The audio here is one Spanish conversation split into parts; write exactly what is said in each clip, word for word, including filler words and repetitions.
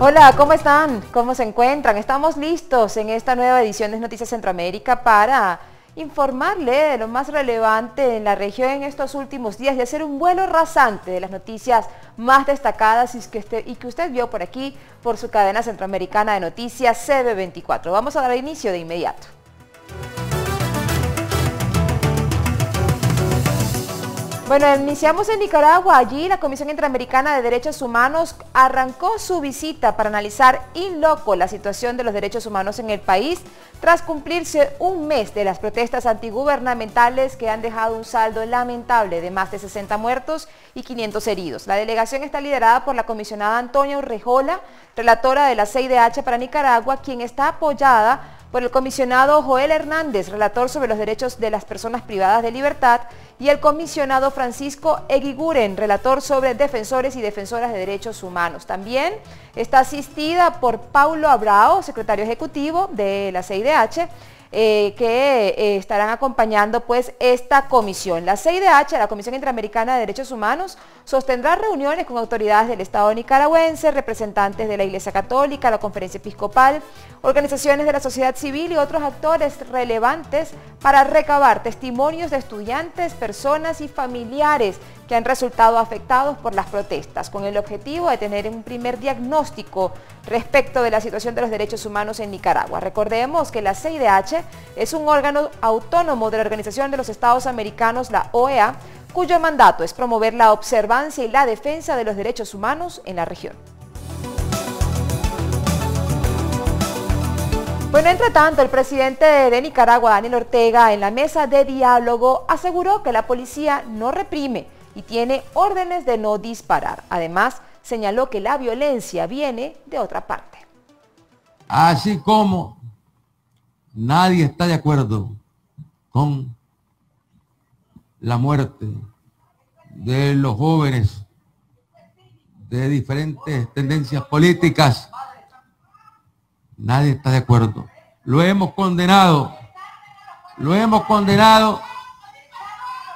Hola, ¿cómo están? ¿Cómo se encuentran? Estamos listos en esta nueva edición de Noticias Centroamérica para informarle de lo más relevante en la región en estos últimos días y hacer un vuelo rasante de las noticias más destacadas y que usted, y que usted vio por aquí, por su cadena centroamericana de noticias C B veinticuatro. Vamos a dar inicio de inmediato. Bueno, iniciamos en Nicaragua. Allí la Comisión Interamericana de Derechos Humanos arrancó su visita para analizar in loco la situación de los derechos humanos en el país tras cumplirse un mes de las protestas antigubernamentales que han dejado un saldo lamentable de más de sesenta muertos y quinientos heridos. La delegación está liderada por la comisionada Antonia Urrejola, relatora de la C I D H para Nicaragua, quien está apoyada por el comisionado Joel Hernández, relator sobre los derechos de las personas privadas de libertad, y el comisionado Francisco Eguiguren, relator sobre defensores y defensoras de derechos humanos. También está asistida por Paulo Abrao, secretario ejecutivo de la C I D H, eh, que eh, estarán acompañando pues esta comisión. La C I D H, la Comisión Interamericana de Derechos Humanos, sostendrá reuniones con autoridades del Estado nicaragüense, representantes de la Iglesia Católica, la Conferencia Episcopal, organizaciones de la sociedad civil y otros actores relevantes para recabar testimonios de estudiantes, personas y familiares que han resultado afectados por las protestas, con el objetivo de tener un primer diagnóstico respecto de la situación de los derechos humanos en Nicaragua. Recordemos que la C I D H es un órgano autónomo de la Organización de los Estados Americanos, la O E A, cuyo mandato es promover la observancia y la defensa de los derechos humanos en la región. Bueno, entre tanto, el presidente de Nicaragua, Daniel Ortega, en la mesa de diálogo aseguró que la policía no reprime y tiene órdenes de no disparar. Además, señaló que la violencia viene de otra parte. Así como nadie está de acuerdo con la muerte de los jóvenes de diferentes tendencias políticas, nadie está de acuerdo. Lo hemos condenado, lo hemos condenado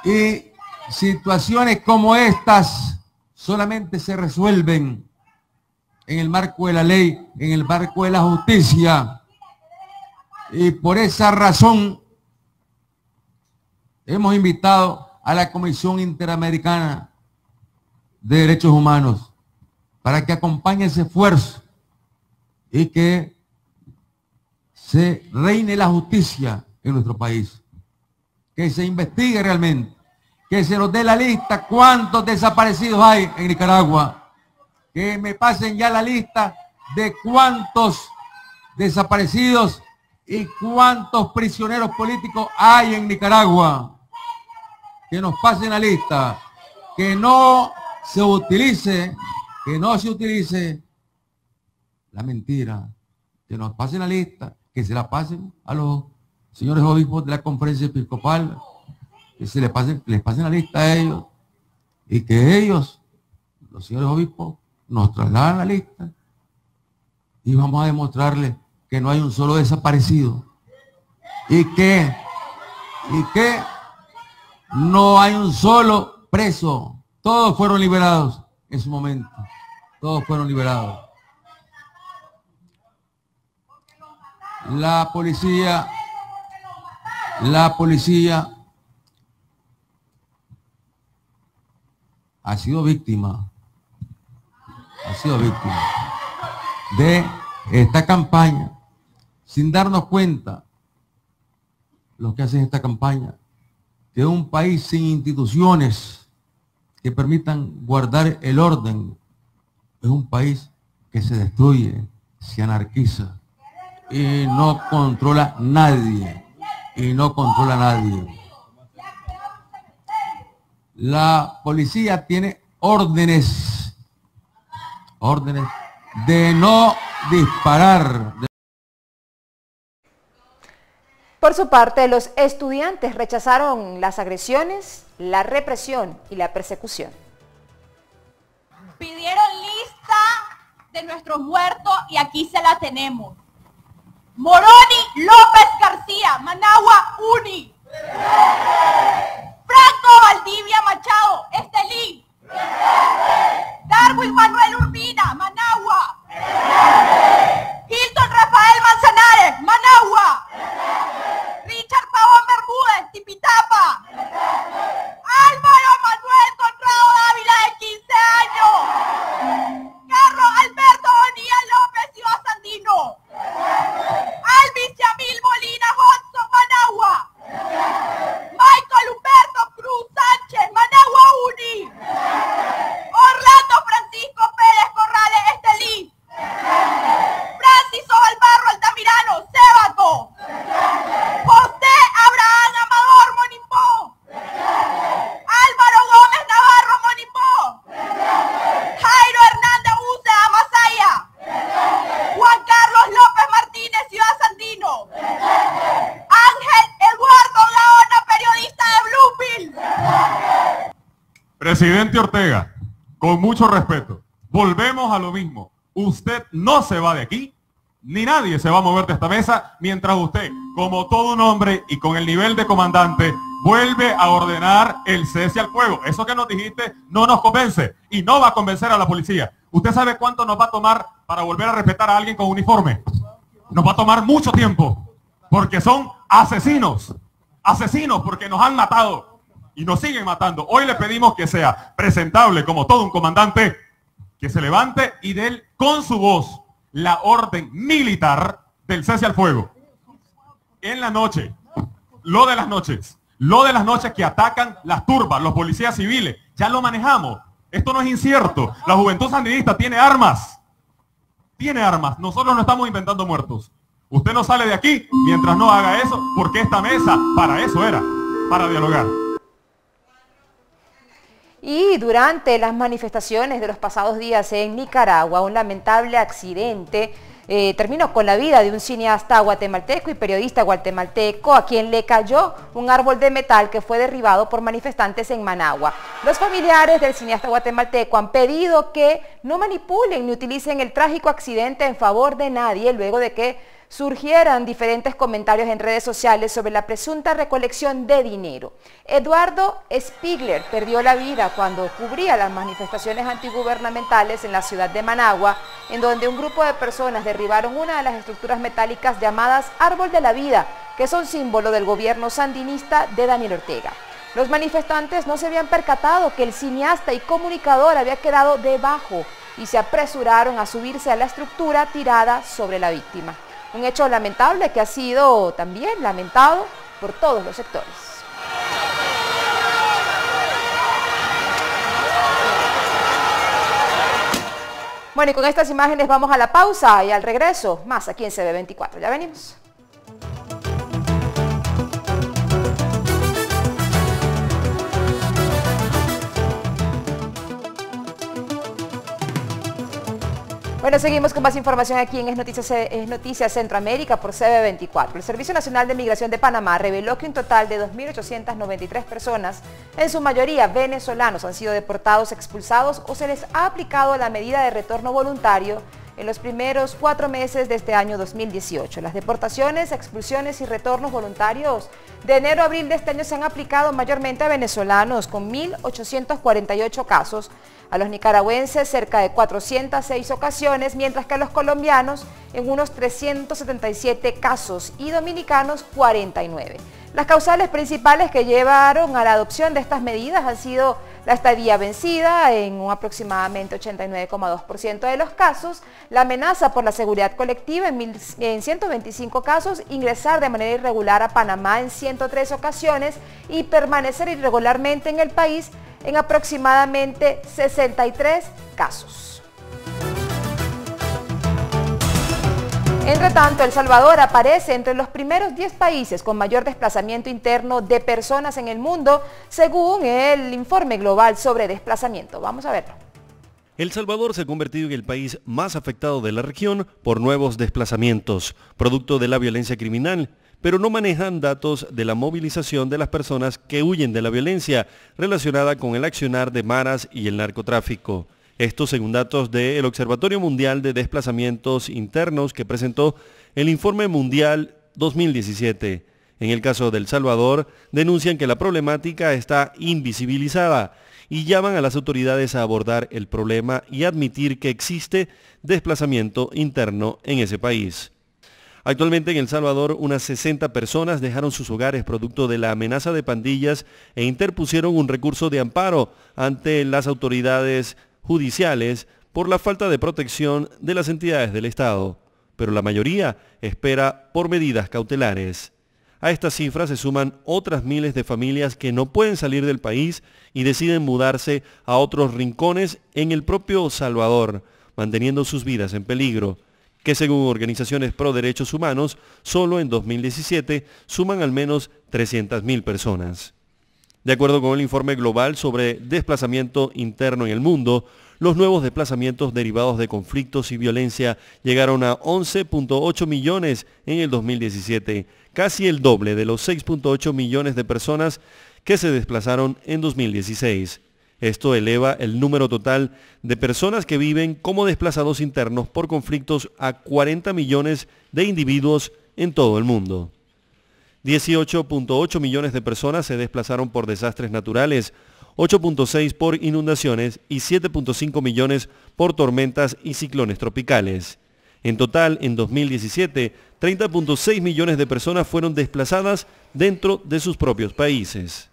y situaciones como estas solamente se resuelven en el marco de la ley, en el marco de la justicia. Y por esa razón hemos invitado a la Comisión Interamericana de Derechos Humanos para que acompañe ese esfuerzo y que se reine la justicia en nuestro país, que se investigue realmente, que se nos dé la lista cuántos desaparecidos hay en Nicaragua, que me pasen ya la lista de cuántos desaparecidos y cuántos prisioneros políticos hay en Nicaragua, que nos pasen la lista, que no se utilice, que no se utilice la mentira, que nos pasen la lista, que se la pasen a los señores obispos de la Conferencia Episcopal, que se les pasen, les pasen la lista a ellos, y que ellos, los señores obispos, nos trasladan la lista y vamos a demostrarles que no hay un solo desaparecido y que, y que no hay un solo preso. Todos fueron liberados en su momento, todos fueron liberados. La policía, la policía ha sido víctima, ha sido víctima de esta campaña, sin darnos cuenta los que hacen esta campaña, que un país sin instituciones que permitan guardar el orden es un país que se destruye, se anarquiza. Y no controla nadie, y no controla nadie. La policía tiene órdenes, órdenes de no disparar. Por su parte, los estudiantes rechazaron las agresiones, la represión y la persecución. Pidieron lista de nuestros muertos y aquí se la tenemos. Moroni López García, Managua Uni. ¡Presente! Franco Valdivia Machado, Estelí. ¡Presente! Darwin Manuel Urbina, Managua. ¡Presente! Presidente Ortega, con mucho respeto, volvemos a lo mismo. Usted no se va de aquí, ni nadie se va a mover de esta mesa, mientras usted, como todo un hombre y con el nivel de comandante, vuelve a ordenar el cese al fuego. Eso que nos dijiste no nos convence y no va a convencer a la policía. ¿Usted sabe cuánto nos va a tomar para volver a respetar a alguien con uniforme? Nos va a tomar mucho tiempo, porque son asesinos, asesinos porque nos han matado y nos siguen matando. Hoy le pedimos que sea presentable como todo un comandante, que se levante y dé él con su voz la orden militar del cese al fuego. En la noche, lo de las noches, lo de las noches que atacan las turbas, los policías civiles, ya lo manejamos. Esto no es incierto. La juventud sandinista tiene armas. Tiene armas. Nosotros no estamos inventando muertos. Usted no sale de aquí mientras no haga eso, porque esta mesa para eso era, para dialogar. Y durante las manifestaciones de los pasados días en Nicaragua, un lamentable accidente Eh, terminó con la vida de un cineasta guatemalteco y periodista guatemalteco a quien le cayó un árbol de metal que fue derribado por manifestantes en Managua. Los familiares del cineasta guatemalteco han pedido que no manipulen ni utilicen el trágico accidente en favor de nadie, luego de que surgieran diferentes comentarios en redes sociales sobre la presunta recolección de dinero. Eduardo Spiegler perdió la vida cuando cubría las manifestaciones antigubernamentales en la ciudad de Managua, en donde un grupo de personas derribaron una de las estructuras metálicas llamadas Árbol de la Vida, que son símbolo del gobierno sandinista de Daniel Ortega. Los manifestantes no se habían percatado que el cineasta y comunicador había quedado debajo y se apresuraron a subirse a la estructura tirada sobre la víctima. Un hecho lamentable que ha sido también lamentado por todos los sectores. Bueno, y con estas imágenes vamos a la pausa y al regreso, más aquí en C B veinticuatro. Ya venimos. Bueno, seguimos con más información aquí en Es Noticias, Es Noticias Centroamérica por C B veinticuatro. El Servicio Nacional de Migración de Panamá reveló que un total de dos mil ochocientas noventa y tres personas, en su mayoría venezolanos, han sido deportados, expulsados o se les ha aplicado la medida de retorno voluntario en los primeros cuatro meses de este año dos mil dieciocho. Las deportaciones, expulsiones y retornos voluntarios de enero a abril de este año se han aplicado mayormente a venezolanos, con mil ochocientos cuarenta y ocho casos, a los nicaragüenses cerca de cuatrocientas seis ocasiones, mientras que a los colombianos en unos trescientos setenta y siete casos y dominicanos cuarenta y nueve. Las causales principales que llevaron a la adopción de estas medidas han sido la estadía vencida en un aproximadamente ochenta y nueve coma dos por ciento de los casos, la amenaza por la seguridad colectiva en ciento veinticinco casos, ingresar de manera irregular a Panamá en ciento tres ocasiones y permanecer irregularmente en el país en aproximadamente sesenta y tres casos. Entre tanto, El Salvador aparece entre los primeros diez países con mayor desplazamiento interno de personas en el mundo, según el informe global sobre desplazamiento. Vamos a verlo. El Salvador se ha convertido en el país más afectado de la región por nuevos desplazamientos, producto de la violencia criminal, pero no manejan datos de la movilización de las personas que huyen de la violencia relacionada con el accionar de maras y el narcotráfico. Esto según datos del Observatorio Mundial de Desplazamientos Internos que presentó el Informe Mundial dos mil diecisiete. En el caso de El Salvador, denuncian que la problemática está invisibilizada y llaman a las autoridades a abordar el problema y admitir que existe desplazamiento interno en ese país. Actualmente en El Salvador, unas sesenta personas dejaron sus hogares producto de la amenaza de pandillas e interpusieron un recurso de amparo ante las autoridades judiciales por la falta de protección de las entidades del Estado, pero la mayoría espera por medidas cautelares. A estas cifras se suman otras miles de familias que no pueden salir del país y deciden mudarse a otros rincones en el propio Salvador, manteniendo sus vidas en peligro, que según organizaciones pro derechos humanos, solo en dos mil diecisiete suman al menos trescientas mil personas. De acuerdo con el informe global sobre desplazamiento interno en el mundo, los nuevos desplazamientos derivados de conflictos y violencia llegaron a once punto ocho millones en el dos mil diecisiete, casi el doble de los seis punto ocho millones de personas que se desplazaron en dos mil dieciséis. Esto eleva el número total de personas que viven como desplazados internos por conflictos a cuarenta millones de individuos en todo el mundo. dieciocho punto ocho millones de personas se desplazaron por desastres naturales, ocho punto seis por inundaciones y siete punto cinco millones por tormentas y ciclones tropicales. En total, en dos mil diecisiete, treinta punto seis millones de personas fueron desplazadas dentro de sus propios países.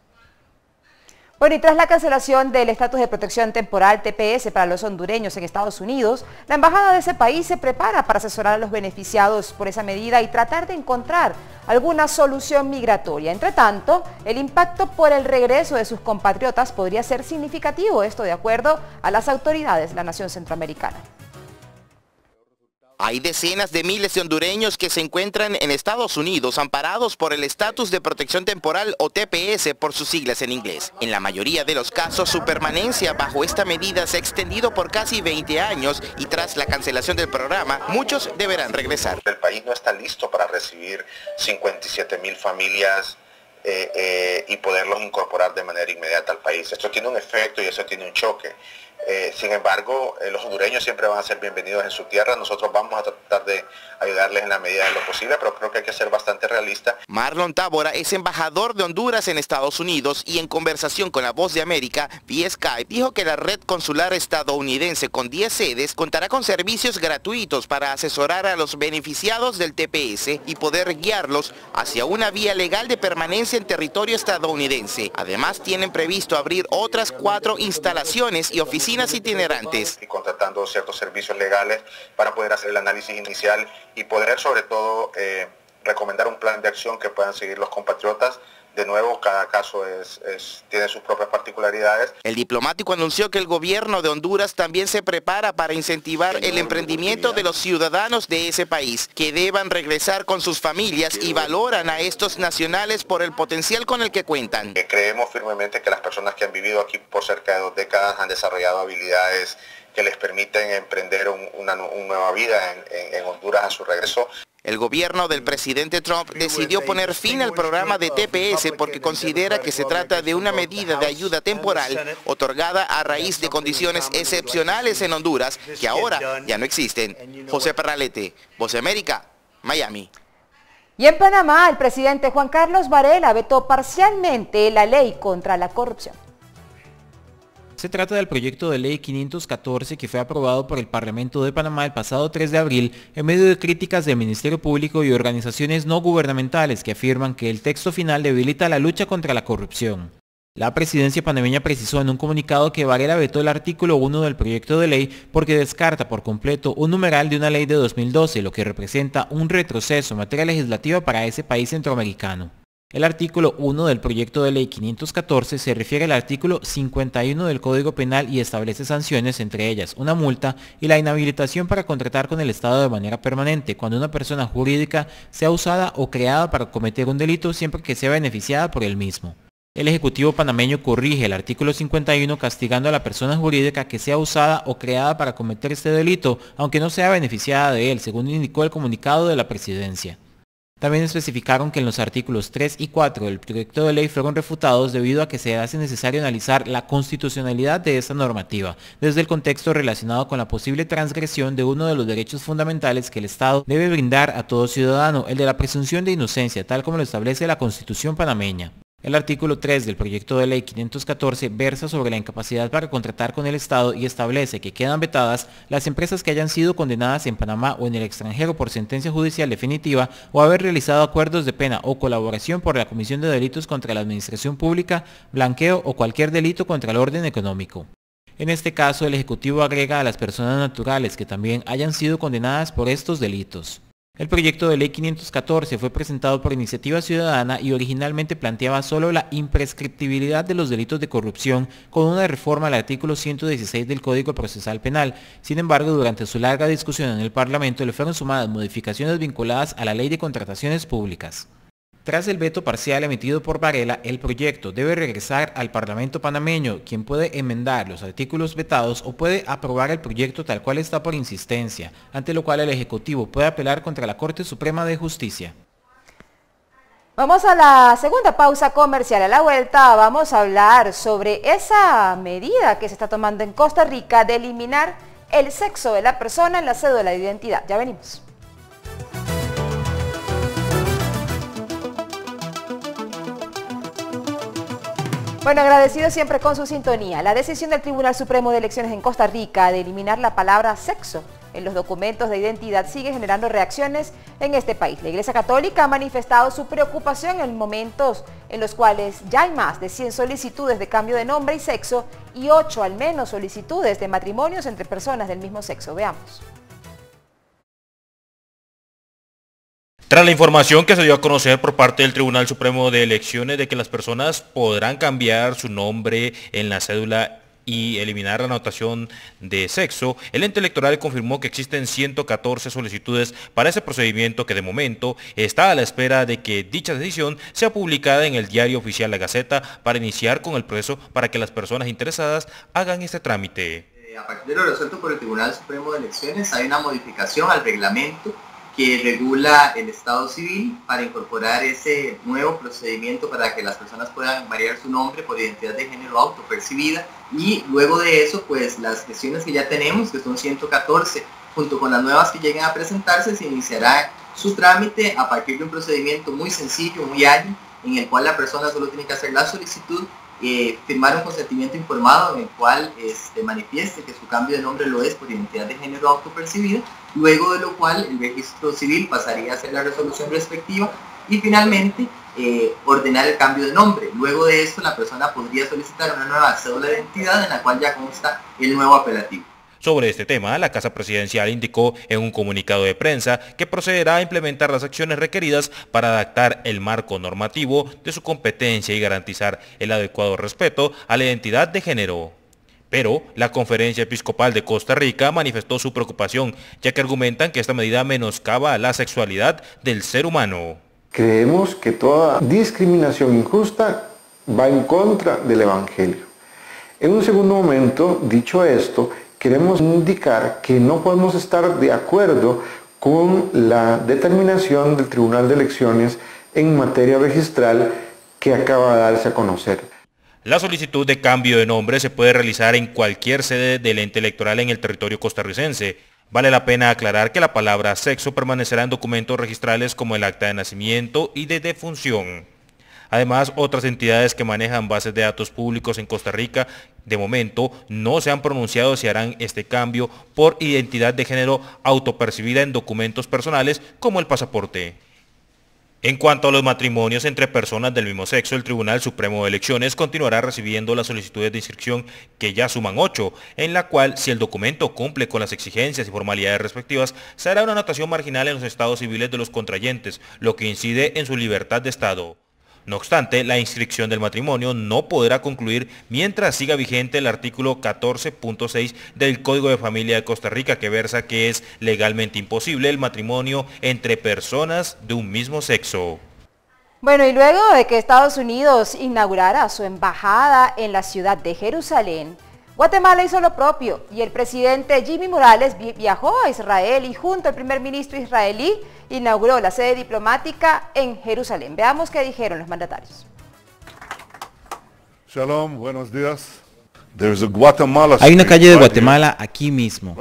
Bueno, y tras la cancelación del estatus de protección temporal T P S para los hondureños en Estados Unidos, la embajada de ese país se prepara para asesorar a los beneficiados por esa medida y tratar de encontrar alguna solución migratoria. Entre tanto, el impacto por el regreso de sus compatriotas podría ser significativo, esto de acuerdo a las autoridades de la nación centroamericana. Hay decenas de miles de hondureños que se encuentran en Estados Unidos amparados por el Estatus de Protección Temporal o T P S por sus siglas en inglés. En la mayoría de los casos, su permanencia bajo esta medida se ha extendido por casi veinte años y tras la cancelación del programa, muchos deberán regresar. El país no está listo para recibir cincuenta y siete mil familias eh, eh, y poderlos incorporar de manera inmediata al país. Esto tiene un efecto y eso tiene un choque. Eh, sin embargo, eh, los hondureños siempre van a ser bienvenidos en su tierra. Nosotros vamos a tratar de ayudarles en la medida de lo posible, pero creo que hay que ser bastante realista. Marlon Tábora es embajador de Honduras en Estados Unidos y en conversación con La Voz de América, vía Skype, dijo que la red consular estadounidense con diez sedes contará con servicios gratuitos para asesorar a los beneficiados del T P S y poder guiarlos hacia una vía legal de permanencia en territorio estadounidense. Además, tienen previsto abrir otras cuatro instalaciones y oficinas itinerantes. Y contratando ciertos servicios legales para poder hacer el análisis inicial y poder sobre todo eh, recomendar un plan de acción que puedan seguir los compatriotas. De nuevo, cada caso es, es, tiene sus propias particularidades. El diplomático anunció que el gobierno de Honduras también se prepara para incentivar el emprendimiento de los ciudadanos de ese país, que deban regresar con sus familias y valoran a estos nacionales por el potencial con el que cuentan. Creemos firmemente que las personas que han vivido aquí por cerca de dos décadas han desarrollado habilidades que les permiten emprender un, una, una nueva vida en, en, en Honduras a su regreso. El gobierno del presidente Trump decidió poner fin al programa de T P S porque considera que se trata de una medida de ayuda temporal otorgada a raíz de condiciones excepcionales en Honduras que ahora ya no existen. José Perralete, Voz de América, Miami. Y en Panamá, el presidente Juan Carlos Varela vetó parcialmente la ley contra la corrupción. Se trata del proyecto de ley quinientos catorce que fue aprobado por el Parlamento de Panamá el pasado tres de abril en medio de críticas del Ministerio Público y organizaciones no gubernamentales que afirman que el texto final debilita la lucha contra la corrupción. La presidencia panameña precisó en un comunicado que Varela vetó el artículo uno del proyecto de ley porque descarta por completo un numeral de una ley de dos mil doce, lo que representa un retroceso en materia legislativa para ese país centroamericano. El artículo uno del proyecto de ley quinientos catorce se refiere al artículo cincuenta y uno del Código Penal y establece sanciones, entre ellas una multa y la inhabilitación para contratar con el Estado de manera permanente cuando una persona jurídica sea usada o creada para cometer un delito siempre que sea beneficiada por el mismo. El Ejecutivo panameño corrige el artículo cincuenta y uno castigando a la persona jurídica que sea usada o creada para cometer este delito, aunque no sea beneficiada de él, según indicó el comunicado de la presidencia. También especificaron que en los artículos tres y cuatro del proyecto de ley fueron refutados debido a que se hace necesario analizar la constitucionalidad de esta normativa, desde el contexto relacionado con la posible transgresión de uno de los derechos fundamentales que el Estado debe brindar a todo ciudadano, el de la presunción de inocencia, tal como lo establece la Constitución panameña. El artículo tres del proyecto de ley quinientos catorce versa sobre la incapacidad para contratar con el Estado y establece que quedan vetadas las empresas que hayan sido condenadas en Panamá o en el extranjero por sentencia judicial definitiva o haber realizado acuerdos de pena o colaboración por la comisión de delitos contra la administración pública, blanqueo o cualquier delito contra el orden económico. En este caso, el Ejecutivo agrega a las personas naturales que también hayan sido condenadas por estos delitos. El proyecto de ley quinientos catorce fue presentado por Iniciativa Ciudadana y originalmente planteaba solo la imprescriptibilidad de los delitos de corrupción con una reforma al artículo ciento dieciséis del Código Procesal Penal. Sin embargo, durante su larga discusión en el Parlamento le fueron sumadas modificaciones vinculadas a la Ley de Contrataciones Públicas. Tras el veto parcial emitido por Varela, el proyecto debe regresar al Parlamento panameño, quien puede enmendar los artículos vetados o puede aprobar el proyecto tal cual está por insistencia, ante lo cual el Ejecutivo puede apelar contra la Corte Suprema de Justicia. Vamos a la segunda pausa comercial. A la vuelta vamos a hablar sobre esa medida que se está tomando en Costa Rica de eliminar el sexo de la persona en la cédula de identidad. Ya venimos. Bueno, agradecido siempre con su sintonía. La decisión del Tribunal Supremo de Elecciones en Costa Rica de eliminar la palabra sexo en los documentos de identidad sigue generando reacciones en este país. La Iglesia Católica ha manifestado su preocupación en momentos en los cuales ya hay más de cien solicitudes de cambio de nombre y sexo y ocho al menos solicitudes de matrimonios entre personas del mismo sexo. Veamos. Tras la información que se dio a conocer por parte del Tribunal Supremo de Elecciones de que las personas podrán cambiar su nombre en la cédula y eliminar la anotación de sexo, el ente electoral confirmó que existen ciento catorce solicitudes para ese procedimiento que de momento está a la espera de que dicha decisión sea publicada en el diario oficial La Gaceta para iniciar con el proceso para que las personas interesadas hagan este trámite. Eh, a partir de lo resuelto por el Tribunal Supremo de Elecciones hay una modificación al reglamento que regula el Estado Civil para incorporar ese nuevo procedimiento para que las personas puedan variar su nombre por identidad de género autopercibida, y luego de eso pues las sesiones que ya tenemos, que son ciento catorce, junto con las nuevas que lleguen a presentarse, se iniciará su trámite a partir de un procedimiento muy sencillo, muy ágil, en el cual la persona solo tiene que hacer la solicitud, eh, firmar un consentimiento informado en el cual este, manifieste que su cambio de nombre lo es por identidad de género autopercibida, luego de lo cual el registro civil pasaría a hacer la resolución respectiva y finalmente eh, ordenar el cambio de nombre. Luego de esto la persona podría solicitar una nueva cédula de identidad en la cual ya consta el nuevo apelativo. Sobre este tema, la Casa Presidencial indicó en un comunicado de prensa que procederá a implementar las acciones requeridas para adaptar el marco normativo de su competencia y garantizar el adecuado respeto a la identidad de género. Pero la Conferencia Episcopal de Costa Rica manifestó su preocupación, ya que argumentan que esta medida menoscaba la sexualidad del ser humano. Creemos que toda discriminación injusta va en contra del Evangelio. En un segundo momento, dicho esto, queremos indicar que no podemos estar de acuerdo con la determinación del Tribunal de Elecciones en materia registral que acaba de darse a conocer. La solicitud de cambio de nombre se puede realizar en cualquier sede del ente electoral en el territorio costarricense. Vale la pena aclarar que la palabra sexo permanecerá en documentos registrales como el acta de nacimiento y de defunción. Además, otras entidades que manejan bases de datos públicos en Costa Rica de momento no se han pronunciado si harán este cambio por identidad de género autopercibida en documentos personales como el pasaporte. En cuanto a los matrimonios entre personas del mismo sexo, el Tribunal Supremo de Elecciones continuará recibiendo las solicitudes de inscripción, que ya suman ocho, en la cual, si el documento cumple con las exigencias y formalidades respectivas, se hará una anotación marginal en los estados civiles de los contrayentes, lo que incide en su libertad de estado. No obstante, la inscripción del matrimonio no podrá concluir mientras siga vigente el artículo catorce punto seis del Código de Familia de Costa Rica, que versa que es legalmente imposible el matrimonio entre personas de un mismo sexo. Bueno, y luego de que Estados Unidos inaugurara su embajada en la ciudad de Jerusalén, Guatemala hizo lo propio y el presidente Jimmy Morales viajó a Israel y junto al primer ministro israelí inauguró la sede diplomática en Jerusalén. Veamos qué dijeron los mandatarios. Shalom, buenos días. Hay una calle de Guatemala aquí mismo,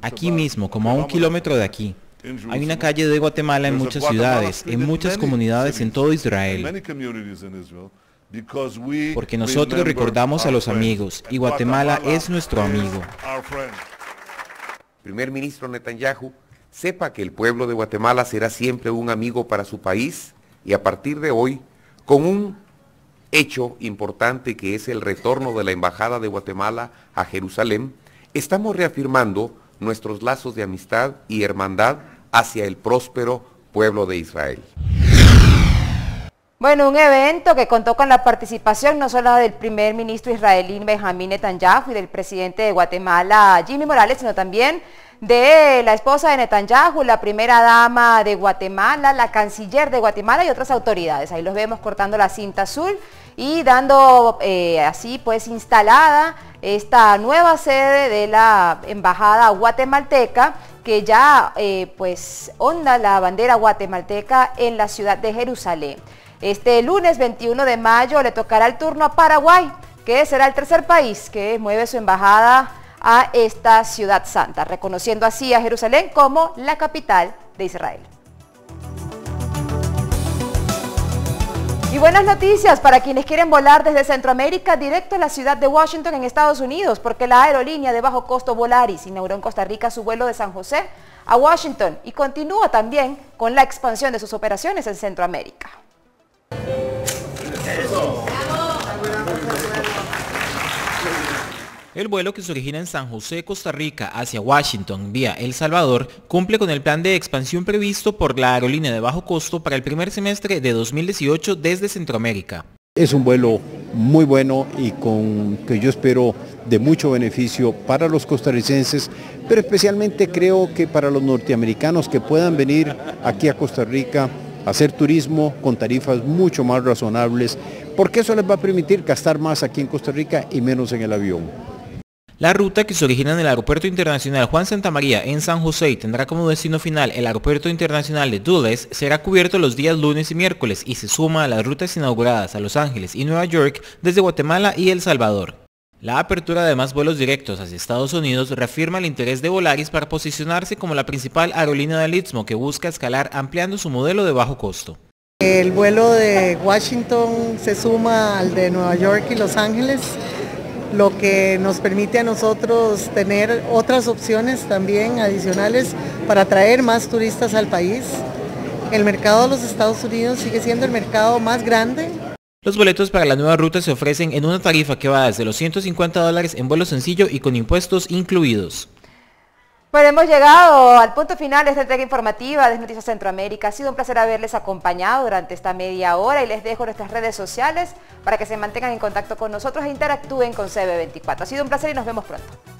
aquí mismo, como a un kilómetro de aquí. Hay una calle de Guatemala en muchas ciudades, en muchas comunidades en todo Israel. Porque nosotros recordamos a los amigos, y Guatemala es nuestro amigo. Primer ministro Netanyahu, sepa que el pueblo de Guatemala será siempre un amigo para su país, y a partir de hoy, con un hecho importante que es el retorno de la Embajada de Guatemala a Jerusalén, estamos reafirmando nuestros lazos de amistad y hermandad hacia el próspero pueblo de Israel. Bueno, un evento que contó con la participación no solo del primer ministro israelí Benjamin Netanyahu y del presidente de Guatemala Jimmy Morales, sino también de la esposa de Netanyahu, la primera dama de Guatemala, la canciller de Guatemala y otras autoridades. Ahí los vemos cortando la cinta azul y dando eh, así pues instalada esta nueva sede de la embajada guatemalteca, que ya eh, pues onda la bandera guatemalteca en la ciudad de Jerusalén. Este lunes veintiuno de mayo le tocará el turno a Paraguay, que será el tercer país que mueve su embajada a esta ciudad santa, reconociendo así a Jerusalén como la capital de Israel. Y buenas noticias para quienes quieren volar desde Centroamérica directo a la ciudad de Washington en Estados Unidos, porque la aerolínea de bajo costo Volaris inauguró en Costa Rica su vuelo de San José a Washington y continúa también con la expansión de sus operaciones en Centroamérica. El vuelo que se origina en San José, Costa Rica, hacia Washington vía El Salvador, cumple con el plan de expansión previsto por la aerolínea de bajo costo para el primer semestre de dos mil dieciocho desde Centroamérica. Es un vuelo muy bueno y con que yo espero de mucho beneficio para los costarricenses, pero especialmente creo que para los norteamericanos que puedan venir aquí a Costa Rica a hacer turismo con tarifas mucho más razonables, porque eso les va a permitir gastar más aquí en Costa Rica y menos en el avión. La ruta, que se origina en el Aeropuerto Internacional Juan Santamaría en San José y tendrá como destino final el Aeropuerto Internacional de Dulles, será cubierto los días lunes y miércoles y se suma a las rutas inauguradas a Los Ángeles y Nueva York desde Guatemala y El Salvador. La apertura de más vuelos directos hacia Estados Unidos reafirma el interés de Volaris para posicionarse como la principal aerolínea del Istmo, que busca escalar ampliando su modelo de bajo costo. El vuelo de Washington se suma al de Nueva York y Los Ángeles, lo que nos permite a nosotros tener otras opciones también adicionales para atraer más turistas al país. El mercado de los Estados Unidos sigue siendo el mercado más grande. Los boletos para la nueva ruta se ofrecen en una tarifa que va desde los ciento cincuenta dólares en vuelo sencillo y con impuestos incluidos. Bueno, hemos llegado al punto final de esta entrega informativa de Noticias Centroamérica. Ha sido un placer haberles acompañado durante esta media hora y les dejo nuestras redes sociales para que se mantengan en contacto con nosotros e interactúen con C B veinticuatro. Ha sido un placer y nos vemos pronto.